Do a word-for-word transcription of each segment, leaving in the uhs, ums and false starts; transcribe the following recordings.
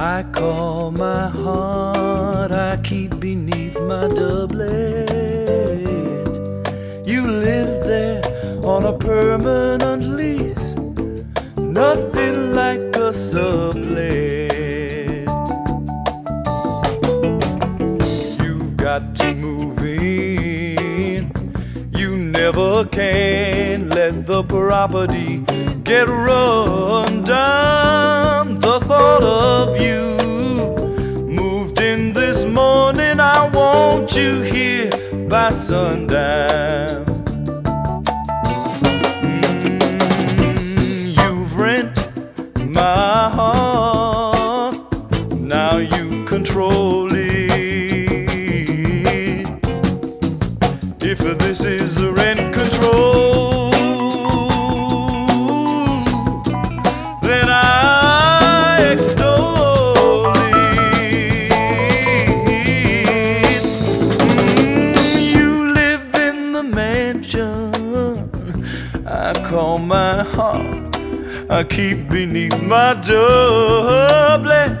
I call my heart, I keep beneath my doublet. You live there on a permanent lease, nothing like a sublet. You've got to move in, you never can let the property get run down. The thought of you moved in this morning, I want you here by sundown. Mm, you've rent my heart, now you control it. If this is rent control, I call my heart, I keep beneath my doublet.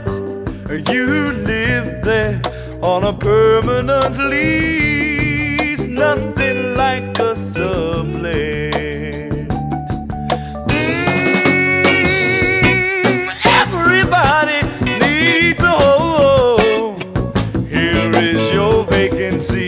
You live there on a permanent lease, nothing like a sublet. Mm, everybody needs a home. Here is your vacancy.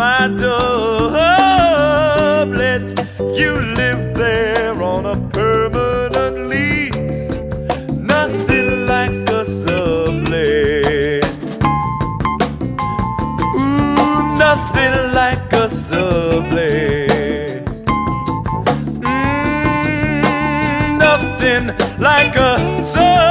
My doublet, you live there on a permanent lease, nothing like a sublet. Ooh, nothing like a sublet. Mm, nothing like a sublet.